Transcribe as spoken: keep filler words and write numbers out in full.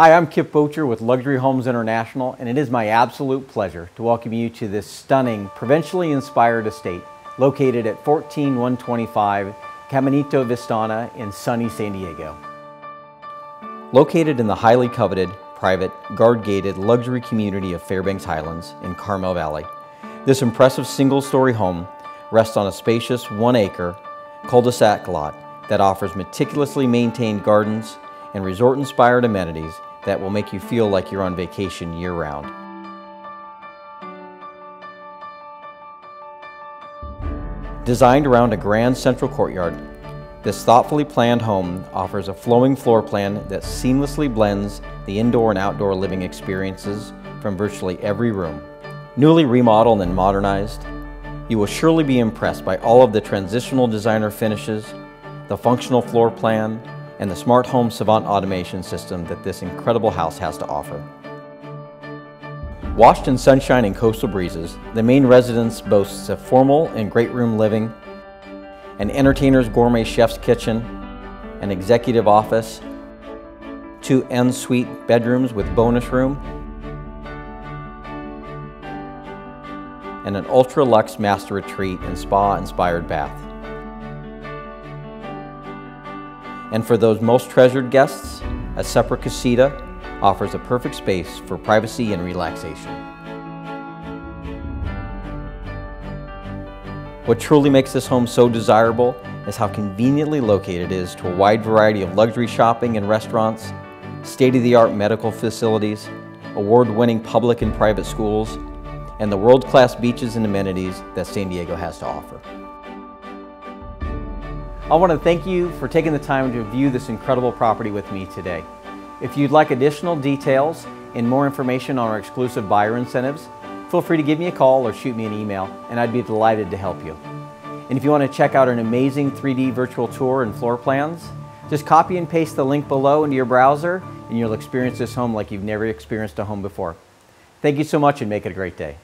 Hi, I'm Kip Boatcher with Luxury Homes International, and it is my absolute pleasure to welcome you to this stunning, provincially inspired estate located at fourteen one twenty-five Caminito Vistana in sunny San Diego. Located in the highly coveted, private, guard-gated luxury community of Fairbanks Highlands in Carmel Valley, this impressive single-story home rests on a spacious one-acre cul-de-sac lot that offers meticulously maintained gardens and resort-inspired amenities that will make you feel like you're on vacation year-round. Designed around a grand central courtyard, this thoughtfully planned home offers a flowing floor plan that seamlessly blends the indoor and outdoor living experiences from virtually every room. Newly remodeled and modernized, you will surely be impressed by all of the transitional designer finishes, the functional floor plan, and the smart home savant automation system that this incredible house has to offer. Washed in sunshine and coastal breezes, the main residence boasts a formal and great room living, an entertainer's gourmet chef's kitchen, an executive office, two en-suite bedrooms with bonus room, and an ultra-luxe master retreat and spa-inspired bath. And for those most treasured guests, a separate casita offers a perfect space for privacy and relaxation. What truly makes this home so desirable is how conveniently located it is to a wide variety of luxury shopping and restaurants, state-of-the-art medical facilities, award-winning public and private schools, and the world-class beaches and amenities that San Diego has to offer. I want to thank you for taking the time to view this incredible property with me today. If you'd like additional details and more information on our exclusive buyer incentives, feel free to give me a call or shoot me an email, and I'd be delighted to help you. And if you want to check out an amazing three D virtual tour and floor plans, just copy and paste the link below into your browser, and you'll experience this home like you've never experienced a home before. Thank you so much, and make it a great day.